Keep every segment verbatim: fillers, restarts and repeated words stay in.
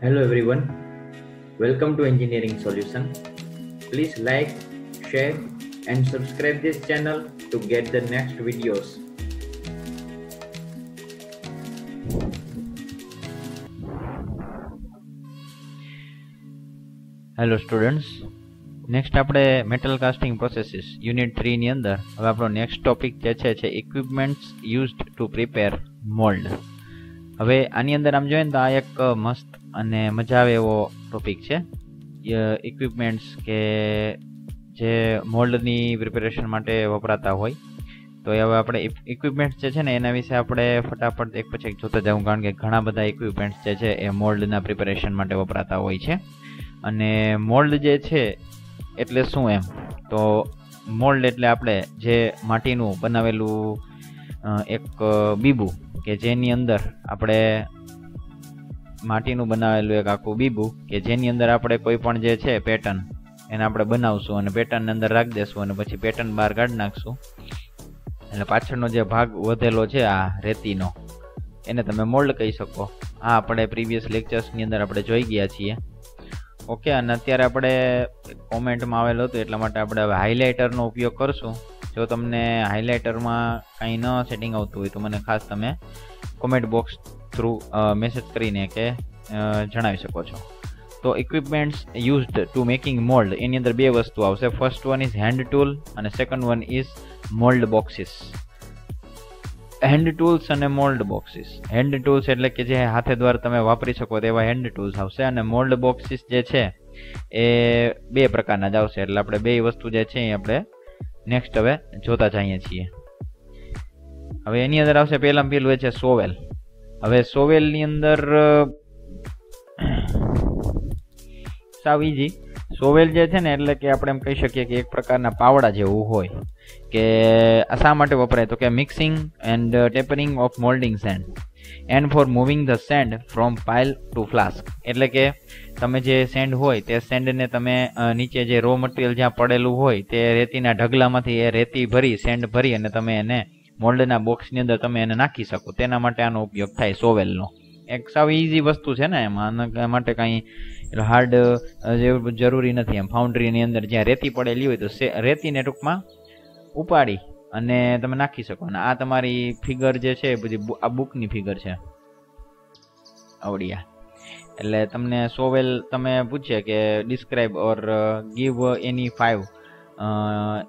Hello everyone, welcome to Engineering Solution. Please like, share and subscribe this channel to get the next videos. Hello students, next આપણે metal casting processes unit three ની અંદર હવે આપણો next topic જે છે છે equipments used to prepare mold. હવે આની અંદર આમ જોઈએ ને તો આ એક મસ્ત અને મજા આવે એવો ટોપિક છે. ઇક્વિપમેન્ટ્સ કે જે મોલ્ડની પ્રિપેરેશન માટે વપરાતા હોય તો હવે આપણે ઇક્વિપમેન્ટ્સ જે છે ને એના વિશે આપણે ફટાફટ એક પછી એક જોતા જાઉં, કારણ કે ઘણા બધા ઇક્વિપમેન્ટ્સ જે છે એ મોલ્ડના પ્રિપેરેશન માટે વપરાતા હોય છે. અને મોલ્ડ જે છે એટલે શું એમ તો મોલ્ડ એટલે આપણે જે માટીનું બનાવેલું એક બીબું કે જેની અંદર આપણે માટીનું બનાવેલું એક આખું બીબું કે જેની અંદર આપણે કોઈ પણ જે છે પેટર્ન એને આપણે બનાવશું અને પેટર્નની અંદર રાખી દેશું અને પછી પેટર્ન બહાર કાઢી નાખશું એટલે પાછળનો જે ભાગ વધેલો છે આ રેતીનો એને તમે મોલ્ડ કહી શકો. આ આપણે પ્રીવિયસ લેક્ચર્સની અંદર આપણે જોઈ ગયા છીએ. ઓકે, અને અત્યારે આપણે કોમેન્ટમાં આવેલું હતું એટલા માટે આપણે હવે હાઇલાઇટરનો ઉપયોગ કરશું. જો તમને હાઇલાઇટરમાં કંઈ ન સેટિંગ આવતું હોય તો મને ખાસ તમે કોમેન્ટ બોક્સ થ્રુ મેસેજ કરીને કે જણાવી શકો છો. તો equipments used to making mould એની અંદર બે વસ્તુ આવશે. First one is hand tool અને second one is mould boxes. Hand tools અને મોલ્ડ બોક્સિસ. હેન્ડ ટૂલ્સ એટલે કે જે હાથે દ્વારા તમે વાપરી શકો તેવા હેન્ડ ટૂલ્સ આવશે અને મોલ્ડ બોક્સિસ જે છે એ બે પ્રકારના જ આવશે. એટલે આપણે બે વસ્તુ જે છે એ આપણે નેક્સ્ટ હવે જોતા જઈએ છીએ. હવે એની અંદર આવશે પહેલાં પહેલું એ છે સોવેલ. હવે સોવેલની અંદર સાવ ઇઝી સોવેલ જે છે ને એટલે કે આપણે એમ કહી શકીએ કે એક પ્રકારના પાવડા જેવું હોય કે આ શા માટે વપરાય તો કે mixing and tempering of moulding sand and for moving the sand from pile to flask. એટલે કે તમે જે સેન્ડ હોય તે સેન્ડને તમે નીચે જે રો મટીરિયલ જ્યાં પડેલું હોય તે રેતીના ઢગલામાંથી એ રેતી ભરી સેન્ડ ભરી અને તમે એને મોલ્ડના બોક્સની અંદર તમે એને નાખી શકો તેના માટે આનો ઉપયોગ થાય સોવેલનો. એક સાવ ઇઝી વસ્તુ છે ને, એમાં માટે કાંઈ હાર્ડ જરૂરી નથી. એમ ફાઉન્ડ્રીની અંદર જ્યાં રેતી પડેલી હોય તો રેતીને ટૂંકમાં ઉપાડી અને તમે નાખી શકો. અને આ તમારી ફિગર જે છે બધી આ બુકની ફિગર છે આવડિયા. એટલે તમને સોવેલ તમે પૂછે કે describe or give any five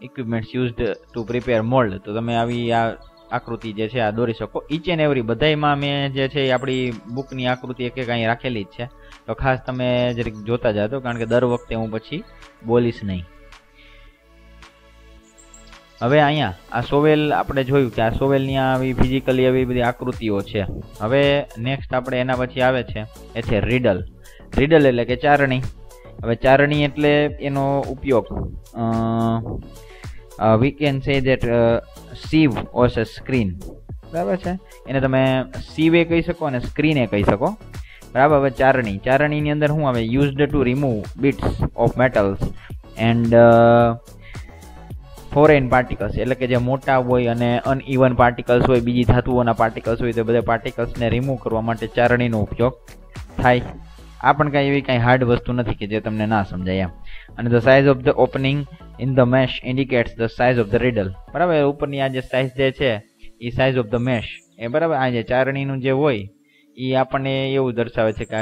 equipments used to prepare mould તો તમે આવી આ આકૃતિ જે છે આ દોરી શકો. ઇચ એન્ડ એવરી બધામાં મેં જે છે આપણી બુકની આકૃતિ એક એક અહીં રાખેલી જ છે તો ખાસ તમે જરીક જોતા જાજો, કારણ કે દર વખતે હું પછી બોલીશ નહીં. હવે અહીંયા આ સોવેલ આપણે જોયું કે આ સોવેલની આવી ફિઝિકલી આવી બધી આકૃતિઓ છે. હવે નેક્સ્ટ આપણે એના પછી આવે છે એ છે રીડલ. રીડલ એટલે કે ચારણી. હવે ચારણી એટલે એનો ઉપયોગ we can say that sieve or screen, બરાબર છે. એને તમે સીવે કહી શકો અને સ્ક્રીને કહી શકો, બરાબર. હવે ચારણી ચારણીની અંદર શું આવે used to remove bits of metals and foreign particles. એટલે કે જે મોટા હોય અને અનઇવન પાર્ટિકલ્સ હોય બીજી ધાતુઓના પાર્ટિકલ્સ હોય તો બધા પાર્ટિકલ્સને રિમૂવ કરવા માટે ચારણીનો ઉપયોગ થાય. આ પણ કાંઈ એવી કાંઈ હાર્ડ વસ્તુ નથી કે જે તમને ના સમજાય એમ. અને the size of the opening in the mesh indicates the size of the riddle, બરાબર. ઉપરની આ જે સાઇઝ જે છે એ સાઇઝ ઓફ ધ મેશ એ, બરાબર. આ જે ચારણીનું જે હોય એ આપણને એવું દર્શાવે છે કે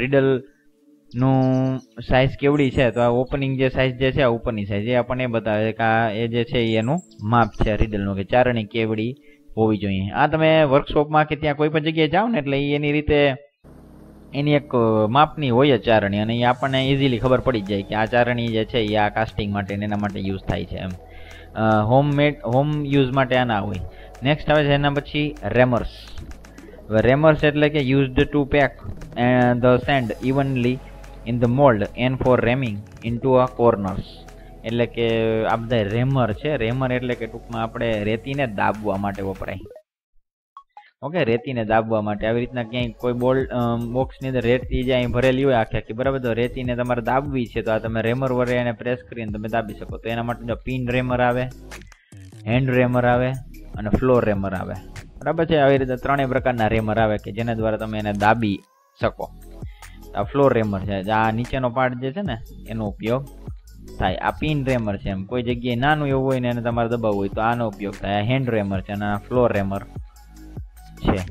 રીડલ નું સાઇઝ કેવડી છે. તો આ ઓપનિંગ જે સાઇઝ જે છે આ ઉપરની સાઇઝ એ આપણને બતાવે કે આ એ જે છે એનું માપ છે રીડલનું કે ચારણી કેવડી હોવી જોઈએ. આ તમે વર્કશોપમાં કે ત્યાં કોઈ પણ જગ્યાએ જાઓ ને એટલે એની રીતે એની એક માપની હોય ચારણી અને એ આપણને ઇઝીલી ખબર પડી જાય કે આ ચારણી જે છે એ આ કાસ્ટિંગ માટે એના માટે યુઝ થાય છે એમ. હોમ મેડ હોમ યુઝ માટે આના હોય. નેક્સ્ટ આવે છે એના પછી રેમર્સ. રેમર્સ એટલે કે used to pack the sand evenly in the mould and for ramming into a corners. એટલે કે આ બધા રેમર છે. રેમર એટલે કે ટૂંકમાં આપણે રેતીને દાબવા માટે વપરાય. ઓકે, રેતીને દાબવા માટે આવી રીતના ક્યાંય કોઈ બોલ બોક્સની અંદર રેતી જે અહીં ભરેલી હોય આખી આખી, બરાબર. તો રેતીને તમારે દાબવી છે તો આ તમે રેમર વડે એને પ્રેસ કરીને તમે દાબી શકો. તો એના માટે જો પિન રેમર આવે, હેન્ડ રેમર આવે અને ફ્લોર રેમર આવે, બરાબર છે. આવી રીતે ત્રણેય પ્રકારના રેમર આવે કે જેના દ્વારા તમે એને દાબી શકો। આ ફ્લોર રેમર છે, આ નીચેનો પાર્ટ જે છે ને એનો ઉપયોગ થાય। આ પિન રેમર છે, એમ કોઈ જગ્યાએ નાનું એવું હોય ને એને તમારે દબાવવું હોય તો આનો ઉપયોગ થાય। આ હેન્ડ રેમર છે અને આ ફ્લોર રેમર છે।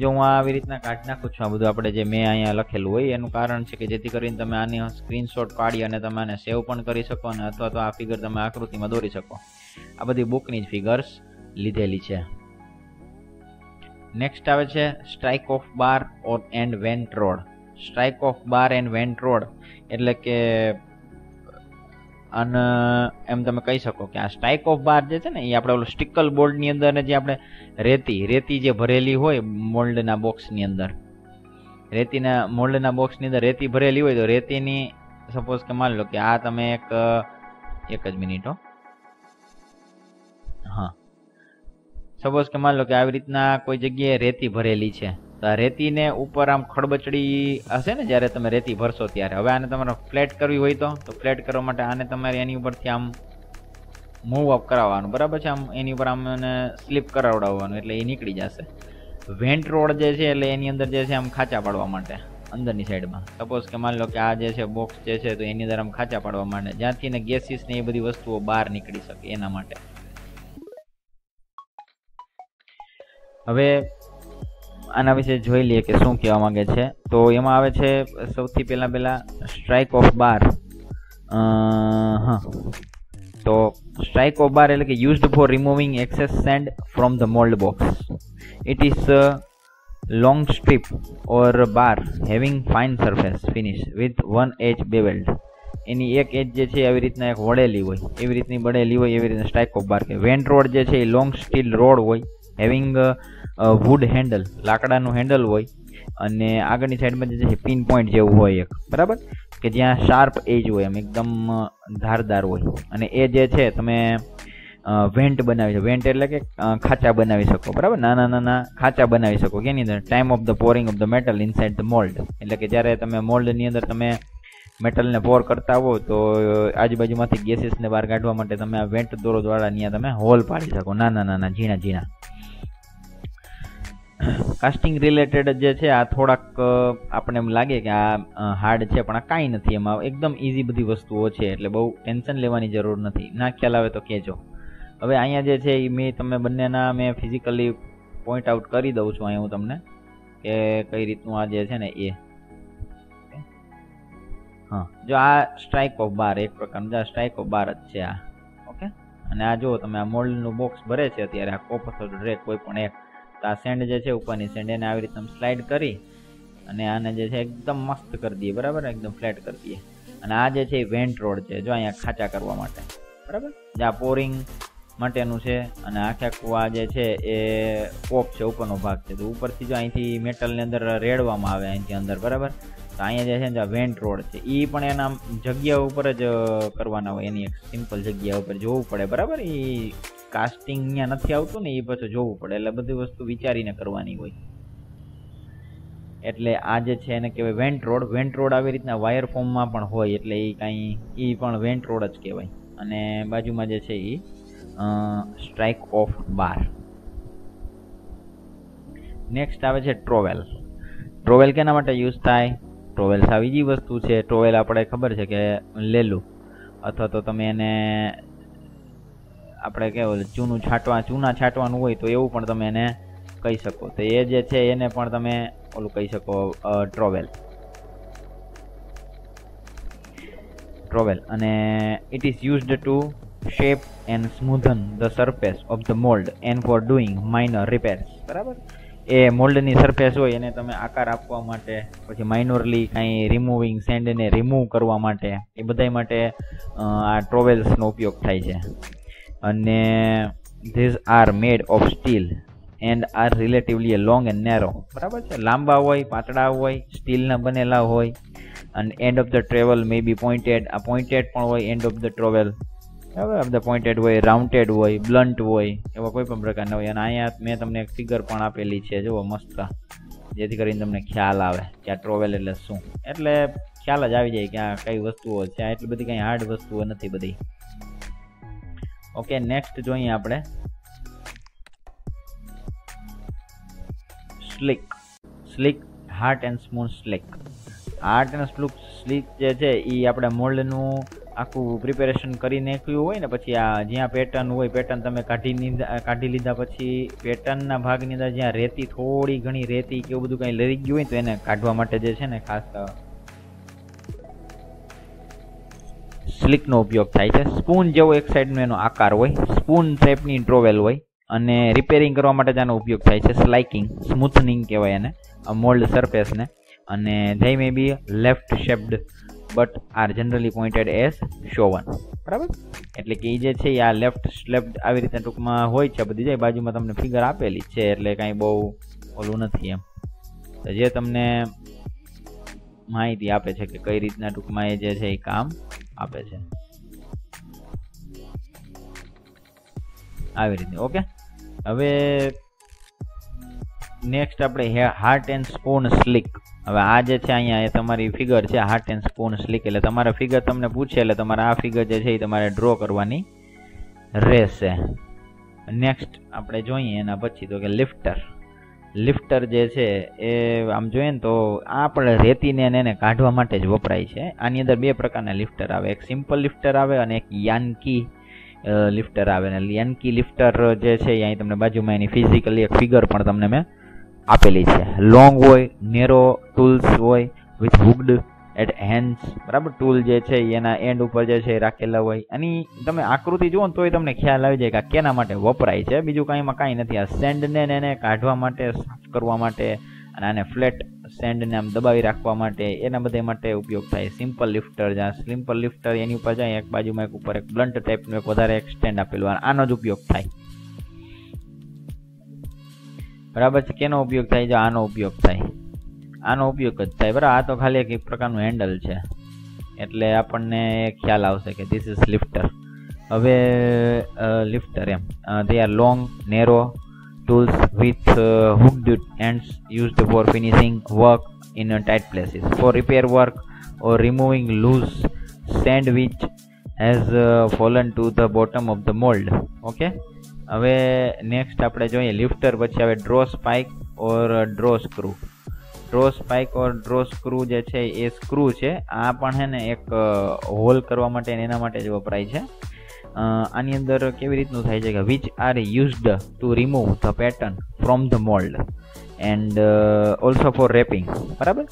જો હું આવી રીતના કાઢી નાખું છું આ બધું આપણે જે મેં અહીંયા લખેલું હોય, એનું કારણ છે કે જેથી કરીને તમે આની સ્ક્રીનશોટ પાડી અને તમે આને સેવ પણ કરી શકો અને અથવા તો આ ફિગર તમે આકૃતિમાં દોરી શકો। આ બધી બુકની જ ફિગર્સ લીધેલી છે। નેક્સ્ટ આવે છે strike off bar or and vent rod. Strike off bar and vent rod એટલે કે અને એમ તમે કહી શકો કે આ સ્ટ્રાઇક ઓફ બાર જે છે ને એ આપણે ઓલું સ્ટિકલ બોર્ડની અંદર જે આપણે રેતી રેતી જે ભરેલી હોય મોલ્ડના બોક્સની અંદર, રેતીના મોલ્ડના બોક્સની અંદર રેતી ભરેલી હોય તો રેતીની સપોઝ કે માની લો કે આ તમે એક એક જ મિનિટ હો હા સપોઝ કે માની લો કે આવી રીતના કોઈ જગ્યાએ રેતી ભરેલી છે તો આ રેતીને ઉપર આમ ખડબચડી હશે ને જ્યારે તમે રેતી ભરશો ત્યારે। હવે આને તમારે ફ્લેટ કરવી હોય તો તો ફ્લેટ કરવા માટે આને તમારે એની ઉપરથી આમ મૂવ અપ કરાવવાનું, બરાબર છે? આમ એની ઉપર આમ એને સ્લીપ કરાવડાવવાનું એટલે એ નીકળી જશે। વેન્ટ રોડ જે છે એટલે એની અંદર જે છે આમ ખાંચા પાડવા માટે અંદરની સાઈડમાં, સપોઝ કે માની લો કે આ જે છે બોક્સ જે છે તો એની અંદર આમ ખાંચા પાડવા માટે જ્યાંથી એને ગેસીસ ને એ બધી વસ્તુઓ બહાર નીકળી શકે એના માટે। હવે આના વિશે જોઈ લઈએ કે શું કહેવા માંગે છે। તો એમાં આવે છે સૌથી પહેલાં પહેલાં સ્ટ્રાઇક ઓફ બાર। હા તો સ્ટ્રાઇક ઓફ બાર એટલે કે used for removing excess sand from the mould box. It is long strip or bar having fine surface finish with one edge bevelled. એની એક એજ જે છે આવી રીતના એક વળેલી હોય, એવી રીતની વળેલી હોય એવી રીતના સ્ટ્રાઇક ઓફ બાર કે। વેન્ટ રોડ જે છે એ લોંગ સ્ટીલ રોડ હોય હેવિંગ વુડ હેન્ડલ, લાકડાનું હેન્ડલ હોય અને આગળની સાઈડમાં જે છે પિન પોઈન્ટ જેવું હોય એક, બરાબર કે જ્યાં શાર્પ એજ હોય એમ એકદમ ધારદાર હોય અને એ જે છે તમે વેન્ટ બનાવી શકો। વેન્ટ એટલે કે ખાંચા બનાવી શકો, બરાબર, નાના નાના ખાંચા બનાવી શકો કે એની અંદર। Time of the pouring of the metal inside the mould એટલે કે જ્યારે તમે મોલ્ડની અંદર તમે મેટલને પોર કરતા હો તો આજુબાજુમાંથી ગેસીસને બહાર કાઢવા માટે તમે આ વેન્ટ દોરો દ્વારા અહીંયા તમે હોલ પાડી શકો, નાના નાના ઝીણા ઝીણા। કાસ્ટિંગ રિલેટેડ જે છે આ થોડાક આપણને એમ લાગે કે આ હાર્ડ છે પણ આ કાંઈ નથી, એમાં એકદમ ઇઝી બધી વસ્તુઓ છે એટલે બહુ ટેન્શન લેવાની જરૂર નથી। ના ખ્યાલ આવે તો કહેજો। હવે અહીંયા જે છે એ મેં તમને બંનેના મેં ફિઝિકલી પોઈન્ટ આઉટ કરી દઉં છું અહીંયા હું તમને કે કઈ રીતનું આ જે છે ને એ હા જો આ સ્ટ્રાઇક ઓફ બાર એક પ્રકારનું આ સ્ટ્રાઇક ઓફ બાર જ છે આ, ઓકે। અને આ જો તમે આ મોલ્ડનું બોક્સ ભરે છે અત્યારે આ કોપ અથવા ડ્રેક કોઈ પણ એક, આ સેન્ડ જે છે ઉપરની સેન્ડ એને આવી રીતના સ્લાઇડ કરી અને આને જે છે એકદમ મસ્ત કરી દઈએ, બરાબર, એકદમ ફ્લેટ કરી દઈએ। અને આ જે છે વેન્ટ રોડ છે જો અહીંયા ખાંચા કરવા માટે, બરાબર, જે આ પોરિંગ માટેનું છે અને આખે આખું આ જે છે એ કોપ છે ઉપરનો ભાગ છે તો ઉપરથી જો અહીંથી મેટલની અંદર રેડવામાં આવે અહીંથી અંદર, બરાબર, તો અહીંયા જે છે ને વેન્ટ રોડ છે એ પણ એના જગ્યા ઉપર જ કરવાના હોય, એની એક સિમ્પલ જગ્યા ઉપર જોવું પડે, બરાબર, એ કાસ્ટિંગ અહીંયા નથી આવતું ને એ પાછું જોવું પડે એટલે બધી વસ્તુ વિચારીને કરવાની હોય એટલે આ જે છે એને કહેવાય વેન્ટ રોડ। વેન્ટ રોડ આવી રીતના વાયર ફોર્મમાં પણ હોય એટલે એ કાંઈ એ પણ વેન્ટ રોડ જ કહેવાય અને બાજુમાં જે છે એ સ્ટ્રાઇક ઓફ બાર। નેક્સ્ટ આવે છે ટ્રોવેલ। ટ્રોવેલ કેના માટે યુઝ થાય? ટ્રોવેલ સાવ બીજી વસ્તુ છે। ટ્રોવેલ આપણે ખબર છે કે લેલું અથવા તો તમે એને આપણે કહેવું ચૂનું છાંટવા ચૂના છાંટવાનું હોય તો એવું પણ તમે એને કહી શકો, તો એ જે છે એને પણ તમે ઓલું કહી શકો ટ્રોવેલ ટ્રોવેલ અને it is used to shape and smoothen the surface of the mould and for doing minor repairs, બરાબર, એ મોલ્ડની સરફેસ હોય એને તમે આકાર આપવા માટે પછી માઇનોરલી કાંઈ રિમૂવિંગ સેન્ડને રિમૂવ કરવા માટે એ બધા માટે આ ટ્રોવેલ્સનો ઉપયોગ થાય છે। અને these are made of steel and are relatively long and narrow, બરાબર છે, લાંબા હોય પાતળા હોય સ્ટીલના બનેલા હોય અને end of the trowel may be pointed, આ પોઇન્ટેડ પણ હોય એન્ડ ઓફ ધ ટ્રોવેલ, બરાબર, બધા પોઇન્ટેડ હોય, રાઉન્ટેડ હોય, બ્લન્ટ હોય, એવા કોઈ પણ પ્રકારના હોય। અને અહીંયા મેં તમને એક ફિગર પણ આપેલી છે જુઓ મસ્ત, જેથી કરીને તમને ખ્યાલ આવે કે આ ટ્રોવેલ એટલે શું, એટલે ખ્યાલ જ આવી જાય કે આ કઈ વસ્તુઓ છે, આ એટલી બધી કંઈ હાર્ડ વસ્તુઓ નથી બધી, ઓકે। નેક્સ્ટ જોઈએ આપણે slick slick heart and smooth slick. Heart and smooth slick જે છે એ આપણે મોલ્ડનું આખું પ્રિપેરેશન કરી નાખ્યું હોય ને પછી આ જ્યાં પેટર્ન હોય પેટર્ન તમે કાઢી કાઢી લીધા પછી પેટર્નના ભાગની અંદર જ્યાં રેતી થોડી ઘણી રેતી કે એવું બધું કંઈ લઈ ગયું હોય તો એને કાઢવા માટે જે છે ને ખાસ સ્લિકનો ઉપયોગ થાય છે. સ્પૂન જેવો એક સાઈડનો એનો આકાર હોય, સ્પૂન શેપની ટ્રોવેલ હોય અને રિપેરિંગ કરવા માટે તેનો ઉપયોગ થાય છે. સ્લાઇકિંગ સ્મૂથનિંગ કહેવાય એને મોલ્ડ સરફેસને. અને they may be left shaped but are generally pointed as shown. બરાબર, એટલે કે એ જે છે આ લેફ્ટ સ્લેપ્ડ આવી રીતે ટૂંકમાં હોય છે. બધી જાય બાજુમાં તમને ફિગર આપેલી છે એટલે કાંઈ બહુ ઓલું નથી એમ, તો જે તમને માહિતી આપે છે કે કઈ રીતના ટૂંકમાં એ જે છે એ કામ આપે છે આવી રીતે. ઓકે, હવે નેક્સ્ટ આપણે હાર્ટ એન્ડ સ્પૂન સ્લિક. હવે આ જે છે અહીંયા એ તમારી ફિગર છે હાર્ટ એન્ડ સ્પૂન સ્લિક, એટલે તમારા ફિગર તમને પૂછે એટલે તમારે આ ફિગર જે છે એ તમારે ડ્રો કરવાની રહેશે. નેક્સ્ટ આપણે જોઈએ એના પછી તો કે લિફ્ટર. લિફ્ટર જે છે એ આમ જોઈએ ને તો આ પણ રેતીને એને કાઢવા માટે જ વપરાય છે. આની અંદર બે પ્રકારના લિફ્ટર આવે, એક સિમ્પલ લિફ્ટર આવે અને એક યાનકી લિફ્ટર આવે. અને યાનકી લિફ્ટર જે છે અહીં તમને બાજુમાં એની ફિઝિકલી એક ફિગર પણ તમને મેં આપેલી છે. લોંગ હોય, નેરો ટૂલ્સ હોય વિથ હુક્ડ એટ હેન્ડ્સ. બરાબર, ટૂલ જે છે એના એન્ડ ઉપર જે છે રાખેલા હોય. અને તમે આકૃતિ જુઓ ને તોય તમને ખ્યાલ આવી જાય કે આ કેના માટે વપરાય છે, બીજું કાંઈમાં કાંઈ નથી. આ સેન્ડને એને કાઢવા માટે, સાફ કરવા માટે અને આને ફ્લેટ સેન્ડને આમ દબાવી રાખવા માટે એના બધા માટે ઉપયોગ થાય. સિમ્પલ લિફ્ટર જ્યાં સિમ્પલ લિફ્ટર એની ઉપર જાય એક બાજુમાં એક ઉપર એક બ્લન્ટ ટાઈપનું એક વધારે એક સ્ટેન્ડ આપેલું, આનો જ ઉપયોગ થાય. બરાબર છે, કેનો ઉપયોગ થાય? જો આનો ઉપયોગ થાય, આનો ઉપયોગ જ થાય. બરાબર, આ તો ખાલી એક પ્રકારનું હેન્ડલ છે એટલે આપણને ખ્યાલ આવશે કે ધીસ ઇઝ લિફ્ટર. હવે લિફ્ટર એમ they are long narrow tools with uh, hooked ends used for finishing work in uh, tight places, for repair work or removing loose sand which has uh, fallen to the bottom of the mold. Okay, હવે next આપણે જોઈએ lifter પછી આવે draw spike or draw screw. Draw spike or draw screw જે છે એ screw છે. આ પણ હે ને એક હોલ કરવા માટે એના માટે જ વપરાય છે. આની અંદર કેવી રીતનું થાય છે કે which are used to remove the pattern from the mould and also for rapping. બરાબર,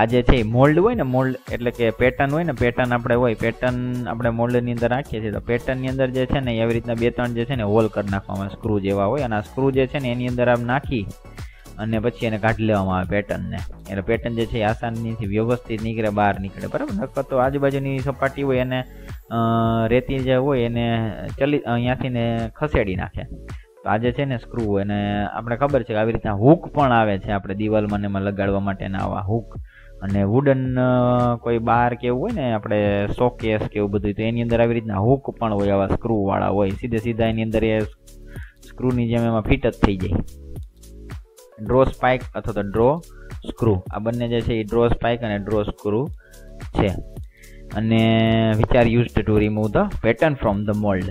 આ જે છે મોલ્ડ હોય ને, મોલ્ડ એટલે કે પેટર્ન હોય ને, પેટર્ન આપણે હોય પેટર્ન આપણે મોલ્ડની અંદર રાખીએ છીએ તો પેટર્નની અંદર જે છે ને એવી રીતના બે ત્રણ જે છે ને હોલ કરી નાખવામાં સ્ક્રૂ જેવા હોય. અને આ સ્ક્રૂ જે છે ને એની અંદર આમ નાખી અને પછી એને કાઢી લેવામાં આવે પેટર્નને, એટલે પેટર્ન જે છે એ આસાનીથી વ્યવસ્થિત નીકળે, બહાર નીકળે. બરાબર, નકર તો આજુબાજુની સપાટી હોય એને રેતી જે હોય એને ચલી અહીંયાથી ને ખસેડી નાખે. તો આજે છે ને સ્ક્રૂ એને આપણે ખબર છે કે આવી રીતના હૂક પણ આવે છે આપણે દિવાલમાં એમાં લગાડવા માટેના આવા હૂક. અને વુડન કોઈ બાર કે એવું હોય ને આપણે શોકેસ કે એવું બધું, તો એની અંદર આવી રીતના હૂક પણ હોય, આવા સ્ક્રૂવાળા હોય, સીધે સીધા એની અંદર એ સ્ક્રૂની જેમ એમાં ફિટ જ થઈ જાય. ડ્રો સ્પાઇક અથવા તો ડ્રો સ્ક્રૂ, આ બંને જે છે એ ડ્રો સ્પાઇક અને ડ્રો સ્ક્રૂ છે. અને which are used to remove the pattern from the mould,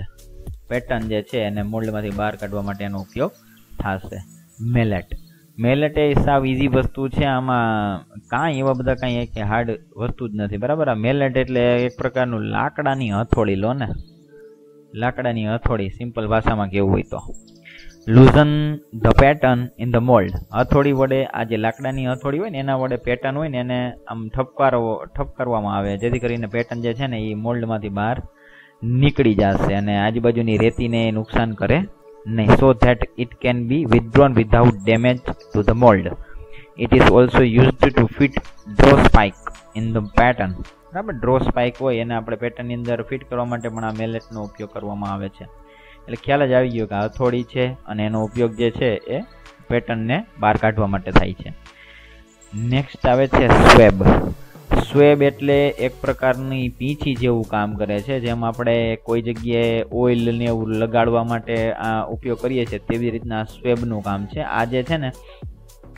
pattern જે છે એને મોલ્ડમાંથી બહાર કાઢવા માટે એનો ઉપયોગ થશે. મેલેટ, મેલેટ એ સાવ ઇઝી વસ્તુ છે, આમાં કાંઈ એવા બધા કાંઈ કે હાર્ડ વસ્તુ જ નથી. બરાબર, આ મેલેટ એટલે એક પ્રકારનું લાકડાની હથોડી લો ને, લાકડાની હથોડી સિમ્પલ ભાષામાં કેવું હોય તો loosen the pattern in the mould. હથોડી વડે આ જે લાકડાની હથોડી હોય ને એના વડે પેટર્ન હોય ને એને આમ ઠપકારો ઠપકારવામાં આવે જેથી કરીને પેટર્ન જે છે ને એ મોલ્ડમાંથી બહાર નીકળી જશે અને આજુબાજુની રેતીને નુકસાન કરે નહીં. So that it can be withdrawn without damage to the mould. It is also used to fit draw spike in the pattern. બરાબર, ડ્રો સ્પાઇક હોય એને આપણે પેટર્નની અંદર ફિટ કરવા માટે પણ આ મેલેટનો ઉપયોગ કરવામાં આવે છે. એટલે ખ્યાલ જ આવી ગયો કે હથોડી છે અને એનો ઉપયોગ જે છે એ પેટર્નને બહાર કાઢવા માટે થાય છે. નેક્સ્ટ આવે છે સ્વેબ. સ્વેબ એટલે એક પ્રકારની પીંછી જેવું કામ કરે છે, જેમ આપણે કોઈ જગ્યાએ ઓઇલને એવું લગાડવા માટે આ ઉપયોગ કરીએ છીએ તેવી રીતના સ્વેબનું કામ છે. આ જે છે ને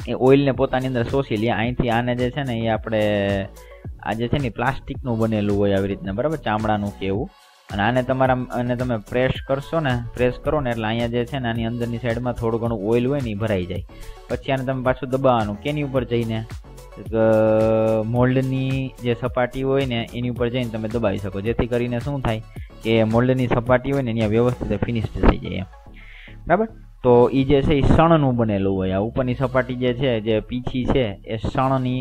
એ ઓઇલને પોતાની અંદર શોષી લે, અહીંથી આને જે છે ને એ આપણે આ જે છે ને પ્લાસ્ટિકનું બનેલું હોય આવી રીતના. બરાબર, ચામડાનું કે એવું. અને આને તમારા અને તમે પ્રેસ કરશો ને, પ્રેસ કરો ને એટલે અહીંયા જે છે ને આની અંદરની સાઈડમાં થોડું ઘણું ઓઇલ હોય ને એ ભરાઈ જાય. પછી આને તમે પાછું દબાવવાનું, કેની ઉપર જઈને मोल्डनी जे सपाटी होय ने एनी उपर जईने तमे दबावी शको, जेथी करीने शुं थाय के मोल्डनी सपाटी होय ने अहींया व्यवस्थित फिनिश थई जाय। बराबर, तो ई जे छे ई सणनुं बनेलुं होय। आ उपरनी सपाटी जे छे जे पीछी छे ए सणनी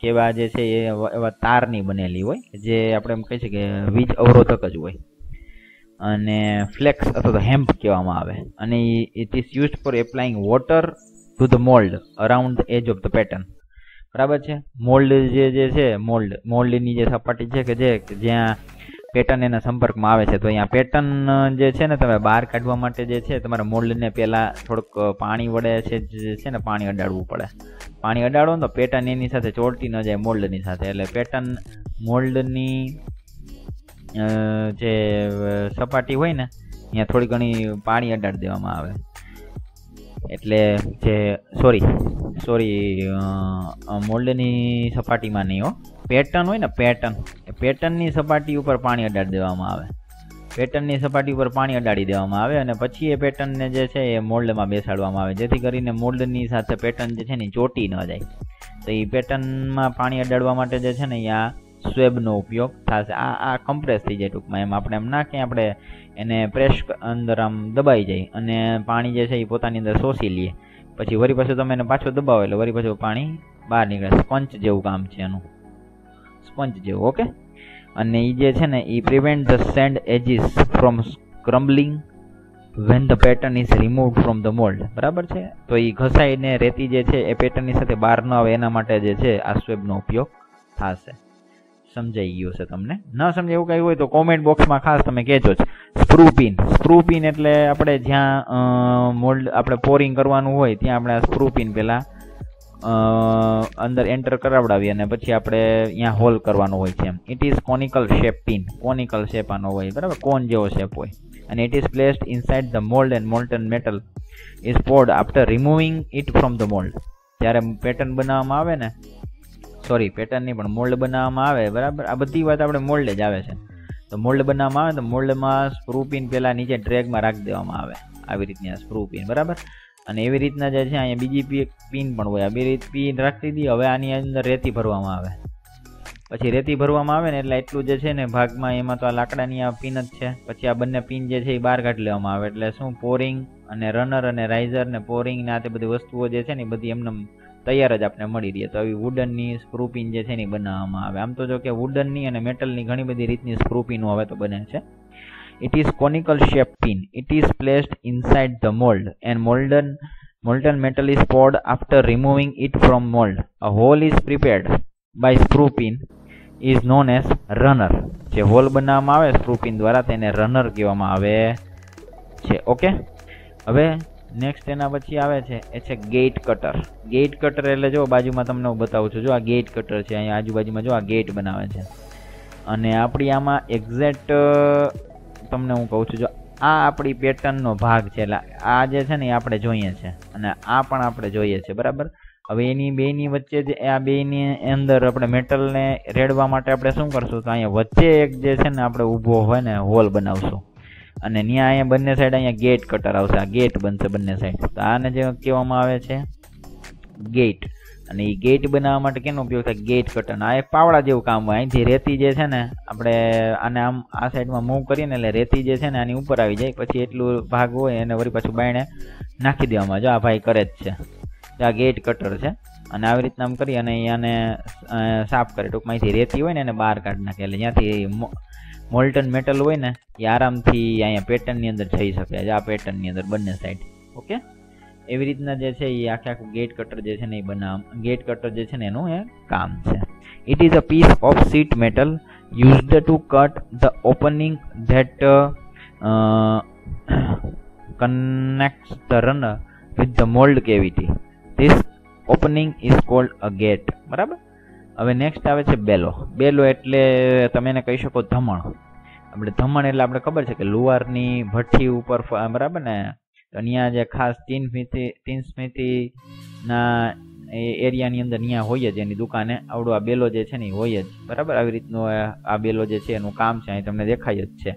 केवा जे छे ए एवा तारनी बनेली होय, जे आपणे एम कही छे के वीज अवरोधक ज होय अने फ्लेक्स अथवा हेम्प कहेवामां आवे। अने it is used for applying water to the mould around the edge of the pattern. बराबर है, मोल्ड जे जे छे मोल्ड मोल्डनी जे सपाटी छे के जे ज्यां पेटर्न एना संपर्क में आवे छे, तो अहींया पेटर्न जे छे ने तमे बहार काढवा माटे जे छे तमारे मोल्ड ने पहेला थोडुंक पाणी वडे छे जे छे ने पाणी अडाडवुं पड़े। पाणी अडाडो तो पेटर्न एनी साथे जोड़ती न जाय मोल्डनी साथे, एटले पेटर्न मोल्डनी जे सपाटी होय ने अहींया थोड़ी घणी पाणी अडाडी देवामां आवे। एटले जे सॉरी सॉरी मोल्डनी सपाटी में नहीं हो, पेटर्न होय ने पेटर्न पेटर्न सपाटी पर पाणी अडाड़ी देवामां आवे। पेटर्न सपाटी पर पाणी अडाड़ी देवामां आवे अने पछी ए पेटर्न ने जे छे ए मोल्ड में बेसाडवामां आवे, जेथी करीने मोल्डनी साथे पेटर्न जे छे ने चोटी न जाय। तो ई पेटर्न में पाणी अडाड़वा माटे जे छे ने या स्वेब नो उपयोग थाशे। आ आ कंप्रेस थी जाए टूक में, एम अपने एम ना कि अपने एने प्रेस अंदर आम दबाई जाए अने पानी जे छे ए पोतानी अंदर शोषी लीए, पछी वरी पाछो तमे एने पाछो दबावो एटले वरी पाछो पाणी बहार नीकळे। स्पंज जेवुं काम छे एनुं, स्पंज जेवुं। ओके, अने ई जे छे ने ई prevent the sand edges from crumbling when the pattern is removed from the mould. बराबर है, तो ई घसाईने रेती जे छे ए पेटर्न नी साथे बहार न आवे एना माटे जे छे आ स्वेब नो उपयोग थाशे। समझाई गयो छे तमने? न समझाय एवुं काई होय तो कॉमेंट बॉक्स में खास तमे कहेजो। स्प्रू पीन स्प्रू पीन एटले आपणे ज्यां मोल्ड आपणे पोरिंग करवानुं होय त्यां आपणे स्प्रू पीन पहेला अंदर एंटर करावडावी अने पछी आपणे अहींया होल करवानो होय છે। It is conical shape pin, conical shape आनो होय, बराबर कोन जेवो शेप होय। अने it is placed inside the mould and molten metal is poured after removing it from the mould. त्यारे पेटर्न बनाववामां आवे ने सॉरी पेटर्न नहीं पण मोल्ड बनाववामां आवे, बराबर आ बधी वात आपणे मोल्ड ज आवे छे। तो मोल्ड बनाववामां आवे तो मोल्ड में स्प्रू पीन पहेला नीचे ड्रेग में राखी देवामां आवे, આવી રીતની સ્પ્રૂ પીન। બરાબર, અને એવી રીતના જે છે અહીંયા બીજી પીન પણ હોય, આ બે રીત પીન રાખી દીધી। હવે આની અંદર રેતી ભરવામાં આવે, પછી રેતી ભરવામાં આવે ને એટલે એટલું જે છે ને ભાગમાં એમાં તો આ લાકડાની આ પીન જ છે, પછી આ બંને પીન જે છે એ બહાર કાઢી લેવામાં આવે, એટલે શું પોરિંગ અને રનર અને રાઇઝર ને પોરિંગ ને આ તે બધી વસ્તુઓ જે છે ને એ બધી એમને तैयार ज आपने मळी रहे। तो अभी वूडन स्क्रू पीन जे छे ने बनावामां आवे। आम तो जो कि वूडन अने मेटल नी घणी बधी रीतनी स्क्रू पीनो हवे तो बने छे। It is conical shape pin it is placed inside the mould and molten molten metal is poured after removing it from mould. A hole is prepared by screw pin is known as runner. जे hole बनावामां आवे screw पीन द्वारा तेने runner कहेवामां आवे छे। Okay, हवे next एना पछी आवे छे ए छे गेट कटर। गेट कटर एटले जो बाजुमां तमने हुं बतावुं छुं, जो आ गेट कटर छे, अहीं आजुबाजुमां जो आ गेट बनावे छे अने आपणी आमां एक्झेक्ट तमने हुं कहूं छुं, जो आ आपणी पेटर्ननो भाग छे एटले आ जे छे ने आपणे જોઈએ છે અને આ પણ આપણે જોઈએ છે। બરાબર, હવે એની બેની વચ્ચે જે આ બેની અંદર આપણે મેટલને રેડવા માટે આપણે શું કરશું તો અહીંયા વચ્ચે એક જે છે ને આપણે ઊભો હોય ને હોલ બનાવશું અને ન્યા અહીંયા બંને સાઈડ અહીંયા ગેટ કટર આવશે, આ ગેટ બનશે બંને સાઈડ। તો આને જે કહેવામાં આવે છે ગેટ, અને એ ગેટ બનાવવા માટે કેનો ઉપયોગ થાય? Gate cutter. આ એ પાવડા જેવું કામ હોય, અહીંથી રેતી જે છે ને આપણે આને આમ આ સાઈડમાં મૂવ કરીએ ને એટલે રેતી જે છે ને આની ઉપર આવી જાય, પછી એટલું ભાગ હોય એને વળી પાછું બાયણે નાખી દેવામાં આવે। જો આ ભાઈ કરે જ છે, તો આ ગેટ કટર છે। અને આવી રીતના આમ કરી અને અહીંયાને સાફ કરે, ટૂંકમાં અહીંથી રેતી હોય ને એને બહાર કાઢી નાખે એટલે જ્યાંથી मोल्टन मेटल होय ने ए आरामथी अहींया पेटर्ननी अंदर जई शके छे, आ पेटर्ननी अंदर बने साइड। ओके, एवी रीतना जे छे ए आखे आखुं गेट कटर जे छे ने ए बनाव गेट कटर जे छे ने एनुं ए काम छे। It is a piece of sheet metal used to cut the opening that connects the runner with the mould cavity. This opening is called a gate. बराबर, હવે નેક્સ્ટ આવે છે બેલો। બેલો એટલે તમે એને કહી શકો ધમણ। આપણે ધમણ એટલે આપણે ખબર છે કે લુહારની ભઠ્ઠી ઉપર, બરાબર ને, તો અહીંયા જે ખાસ તીન સ્મિતિ તીન સ્મિતિના એરિયાની અંદર અહીંયા હોય જ એની દુકાને આવડો આ બેલો જે છે ને હોય જ, બરાબર। આવી રીતનું આ બેલો જે છે એનું કામ છે, અહીં તમને દેખાય જ છે,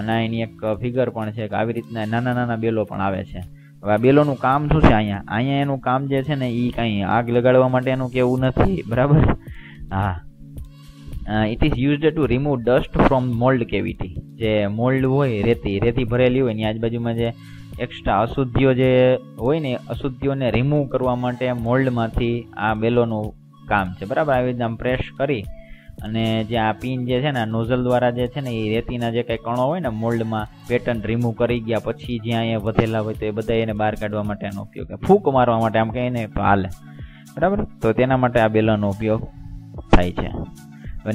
અને એની એક ફિગર પણ છે કે આવી રીતના નાના નાના બેલો પણ આવે છે। હવે આ બેલોનું કામ શું છે, અહીંયા અહીંયા એનું કામ જે છે ને એ કંઈ આગ લગાડવા માટેનું કે એવું નથી, બરાબર. હા, it is used to remove dust from mould cavity. જે મોલ્ડ હોય, રેતી રેતી ભરેલી હોય એની આજુબાજુમાં જે એક્સ્ટ્રા અશુદ્ધિઓ જે હોય ને અશુદ્ધિઓને રિમૂવ કરવા માટે મોલ્ડમાંથી આ બેલોનું કામ છે, બરાબર. આવી રીતે આમ પ્રેસ કરી અને જે આ પિન જે છે ને નોઝલ દ્વારા જે છે ને એ રેતીના જે કંઈ કણો હોય ને મોલ્ડમાં પેટર્ન રિમૂવ કરી ગયા પછી જ્યાં એ વધેલા હોય તો એ બધા એને બહાર કાઢવા માટેનો ઉપયોગ, ફૂંક મારવા માટે આમ કહીને હાલે, બરાબર. તો તેના માટે આ બેલોનો ઉપયોગ થાય છે.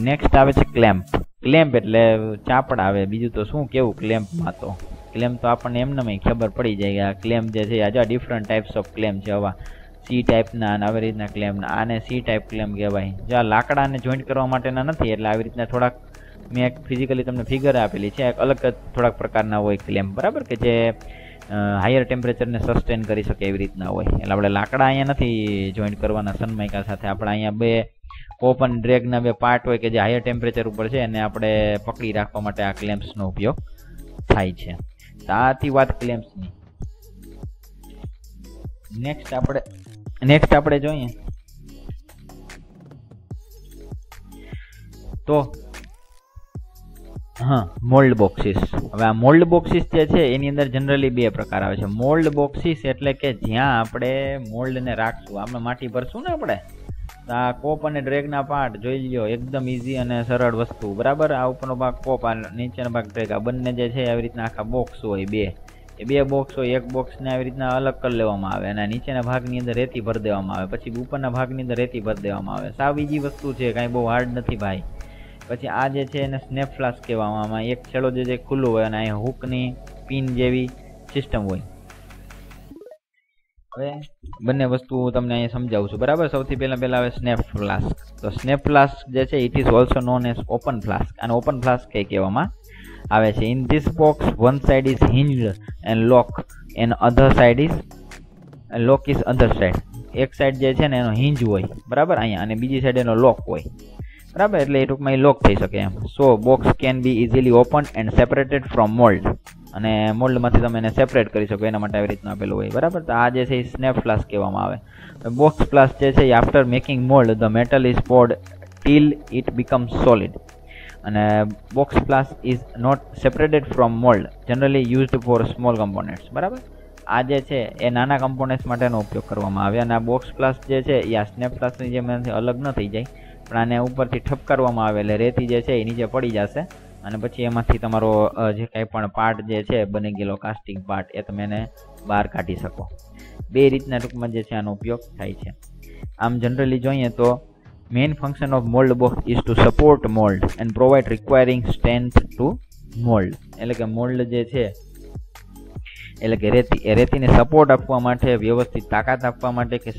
નેક્સ્ટ આવે છે ક્લેમ્પ. ક્લેમ્પ એટલે ચાપડ આવે, બીજું તો શું કેવું ક્લેમ્પમાં. તો ક્લેમ્પ તો આપણને એમને ખબર પડી જાય કે આ ક્લેમ્પ જે છે, આજે ડિફરન્ટ ટાઈપ્સ ઓફ ક્લેમ્પ છે. આવા સી ટાઈપના અને આવી રીતના ક્લેમ્પના, આને સી ટાઈપ ક્લેમ્પ કહેવાય. જે આ લાકડાને જોઈન્ટ કરવા માટેના નથી, એટલે આવી રીતના થોડાક મેં એક ફિઝિકલી તમને ફિગર આપેલી છે, એક અલગ જ થોડાક પ્રકારના હોય ક્લેમ્પ, બરાબર, કે જે હાયર ટેમ્પરેચરને સસ્ટેન કરી શકે એવી રીતના હોય. એટલે આપણે લાકડા અહીંયા નથી જોઈન્ટ કરવાના સનમાઇકા સાથે, આપણે અહીંયા બે પોપ અને ડ્રેગના બે પાર્ટ હોય કે જે હાયર ટેમ્પરેચર ઉપર છે એને આપણે પકડી રાખવા માટે આ ક્લેમ્પ્સનો ઉપયોગ થાય છે. આથી વાત ક્લેમ્પ્સની. નેક્સ્ટ આપણે નેક્સ્ટ આપણે જોઈએ તો હા, મોલ્ડ બોક્સિસ. હવે આ મોલ્ડ બોક્સિસ જે છે એની અંદર જનરલી બે પ્રકાર આવે છે. મોલ્ડ બોક્સિસ એટલે કે જ્યાં આપણે મોલ્ડને રાખશું, આપણે માટી ભરશું ને આપણે, આ કોપ અને ડ્રેગના પાર્ટ જોઈ લ્યો, એકદમ ઇઝી અને સરળ વસ્તુ, બરાબર. આ ઉપરનો ભાગ કોપ, આ નીચેનો ભાગ ડ્રેગ, આ બંને જે છે આવી રીતના આખા બોક્સ હોય, બે એ બે બોક્સ હોય, એક બોક્સને આવી રીતના અલગ કરી લેવામાં આવે અને નીચેના ભાગની અંદર રેતી ભરી દેવામાં આવે, પછી ઉપરના ભાગની અંદર રેતી ભરી દેવામાં આવે. સાવ ઈઝી વસ્તુ છે, કાંઈ બહુ હાર્ડ નથી ભાઈ. પછી આ જે છે એને સ્નેપ ફ્લાસ્ક કહેવામાં આવે. આમાં એક છેડો જે ખુલ્લું હોય અને અહીં હૂકની પિન જેવી સિસ્ટમ હોય. હવે બંને વસ્તુ તમને અહીંયા સમજાવું છું, બરાબર. સૌથી પહેલાં પહેલાં આવે સ્નેપ ફ્લાસ્ક. તો સ્નેપ ફ્લાસ્ક જે છે it is also known as open flask, અને ઓપન ફ્લાસ્ક એ કહેવામાં આવે છે. In this box one side is hinged and lock and other side is lock is other side. એક સાઇડ જે છે ને એનો હિન્જ હોય, બરાબર, અહીંયા, અને બીજી સાઇડ એનો લોક હોય, બરાબર, એટલે એ ટૂંકમાં એ લોક થઈ શકે એમ. So box can be easily open and separated from mould, અને મોલ્ડમાંથી તમે એને સેપરેટ કરી શકો એના માટે આવી રીતનું આપેલું હોય, બરાબર. તો આ જે છે એ સ્નેપ ફ્લાસ્ક કહેવામાં આવે. બોક્સ ફ્લાસ્ક જે છે એ after making mould the metal is poured till it becomes solid, અને box flask is not separated from mould, generally used for small components, બરાબર. આ જે છે એ નાના કમ્પોનન્ટ્સ માટેનો ઉપયોગ કરવામાં આવે, અને આ બોક્સ ફ્લાસ્ક જે છે એ આ સ્નેપ ફ્લાસ્કની જેમ અલગ ન થઈ જાય, પણ આને ઉપરથી ઠપકારવામાં આવે એટલે રેતી જે છે એ નીચે પડી જશે અને પછી એમાંથી તમારો જે કંઈ પણ પાર્ટ જે છે બની ગયેલો કાસ્ટિંગ પાર્ટ એ તમે એને બહાર કાઢી શકો. બે રીતના ટૂંકમાં જે છે આનો ઉપયોગ થાય છે. આમ જનરલી જોઈએ તો main function of mould box is to support mould and provide requiring strength to mould. એટલે કે મોલ્ડ જે છે એટલે કે રેતી એ રેતીને સપોર્ટ આપવા માટે, વ્યવસ્થિત તાકાત આપવા માટે કે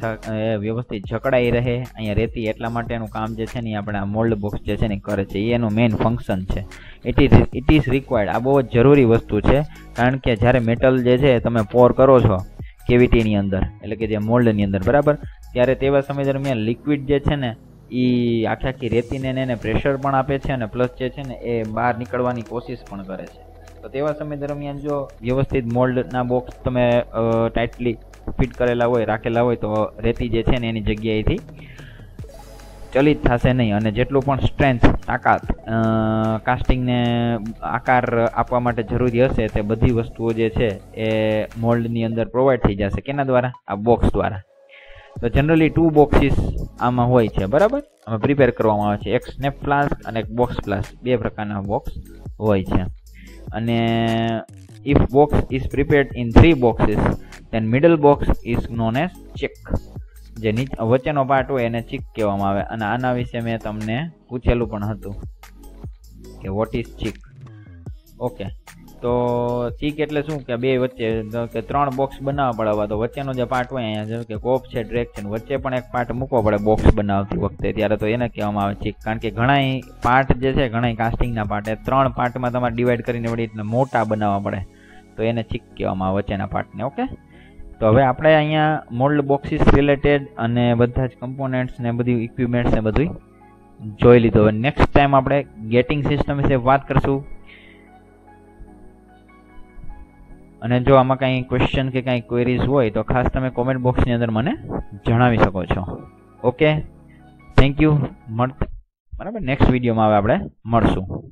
વ્યવસ્થિત જકડાઈ રહે અહીંયા રેતી, એટલા માટેનું કામ જે છે ને આપણે આ મોલ્ડ બોક્સ જે છે ને કરે છે, એનું મેઇન ફંક્શન છે. It is it is required. આ બહુ જ જરૂરી વસ્તુ છે, કારણ કે જ્યારે મેટલ જે છે તમે પોર કરો છો કેવિટીની અંદર, એટલે કે જે મોલ્ડની અંદર, બરાબર, ત્યારે તેવા સમય દરમિયાન લિક્વિડ જે છે ને એ આખી આખી રેતીને એને પ્રેશર પણ આપે છે અને પ્લસ જે છે ને એ બહાર નીકળવાની કોશિશ પણ કરે છે. તો તેવા સમય દરમિયાન જો વ્યવસ્થિત મોલ્ડના બોક્સ તમે ટાઇટલી ફિટ કરેલા હોય, રાખેલા હોય, તો રેતી જે છે ને એની જગ્યાએથી ચલિત થશે નહીં, અને જેટલું પણ સ્ટ્રેન્થ, તાકાત કાસ્ટિંગને આકાર આપવા માટે જરૂરી હશે તે બધી વસ્તુઓ જે છે એ મોલ્ડની અંદર પ્રોવાઈડ થઈ જશે. કેના દ્વારા? આ બોક્સ દ્વારા. તો જનરલી ટુ બોક્સીસ આમાં હોય છે, બરાબર, આમાં પ્રિપેર કરવામાં આવે છે. એક સ્નેપ ફ્લાસ્ક અને એક બોક્સ ફ્લાસ્ક, બે પ્રકારના બોક્સ હોય છે. અને if box is prepared in three boxes then middle box is known as cheek. જે નીચે વચ્ચેનો પાર્ટ હોય એને ચીક કહેવામાં આવે, અને આના વિશે મેં તમને પૂછેલું પણ હતું કે વોટ ઇઝ ચીક. ઓકે, તો ચીક એટલે શું કે બે વચ્ચે કે ત્રણ બોક્સ બનાવવા પડે, તો વચ્ચેનો જે પાર્ટ હોય અહીંયા જેમ કે કોપ છે, ડ્રેક છે, વચ્ચે પણ એક પાર્ટ મૂકવો પડે બોક્સ બનાવતી વખતે, ત્યારે તો એને કહેવામાં આવે ચીક. કારણ કે ઘણાય પાર્ટ જે છે, ઘણાય કાસ્ટિંગના પાર્ટ એ ત્રણ પાર્ટમાં તમારે ડિવાઈડ કરીને વળી એટલે મોટા બનાવવા પડે, તો એને ચીક કહેવામાં આવે વચ્ચેના પાર્ટને. ઓકે, તો હવે આપણે અહીંયા મોલ્ડ બોક્સિસ રિલેટેડ અને બધા જ કમ્પોનન્ટ્સ ને બધી ઇક્વિપમેન્ટ્સ ને બધું જોઈ લીધું. હવે નેક્સ્ટ ટાઈમ આપણે ગેટિંગ સિસ્ટમ વિશે વાત કરીશું. અને જો આમાં કંઈ ક્વેશ્ચન કે કંઈ ક્વેરીઝ હોય તો ખાસ તમે કોમેન્ટ બોક્સની અંદર મને જણાવી શકો છો. Okay, thank you. બરાબર, નેક્સ્ટ વિડીયોમાં હવે આપણે મળશું.